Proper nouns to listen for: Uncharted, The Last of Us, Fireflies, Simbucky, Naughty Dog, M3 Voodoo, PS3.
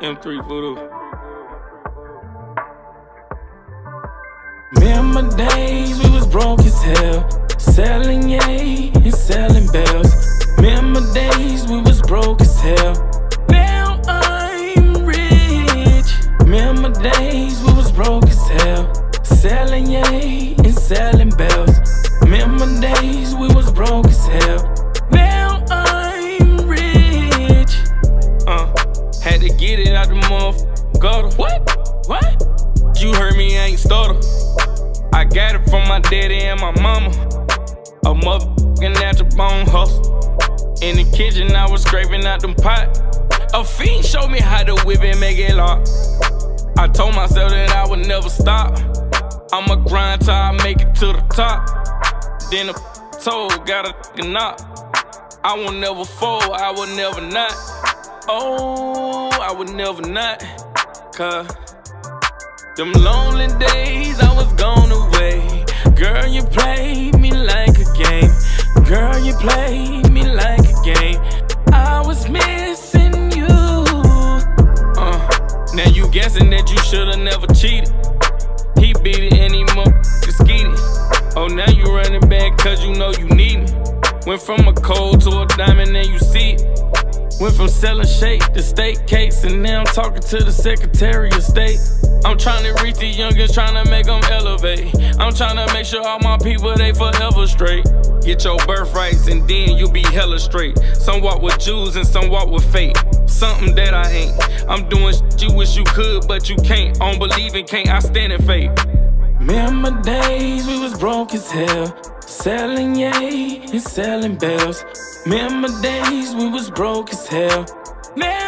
M3 Voodoo. Remember days we was broke as hell, selling yay and selling bells. Remember days we was broke as hell, now I'm rich. Remember days we was broke as hell, selling yay and selling bells. Remember days we was broke as hell, now I'm rich. Had to get it out the motherfucker. What? You heard me, I ain't stutter. I got it from my daddy and my mama. A motherfucking natural bone hustle. In the kitchen, I was scraping out them pot. A fiend showed me how to whip and make it lock. I told myself that I would never stop. I'ma grind till I make it to the top. Then a toe got a knock. I won't never fold, I will never not. Oh, I would never not. Cause them lonely days I was gone away. Girl, you played me like a game. Girl, you played me like a game. I was missing you. Now you guessing that you should've never cheated. He beat it and he motherfuckin' skeeted. Oh, now you running back cause you know you need me. Went from a cold to a diamond and you see it. Went from selling shake to steak cakes, and now I'm talking to the Secretary of State. I'm trying to reach the youngest, trying to make them elevate. I'm trying to make sure all my people, they forever straight. Get your birthrights and then you'll be hella straight. Some walk with Jews and some walk with fate. Something that I ain't. I'm doing shit you wish you could, but you can't. On believing can't, I stand in faith. Remember days we was broke as hell, selling yay and selling bells. Remember days we was broke as hell.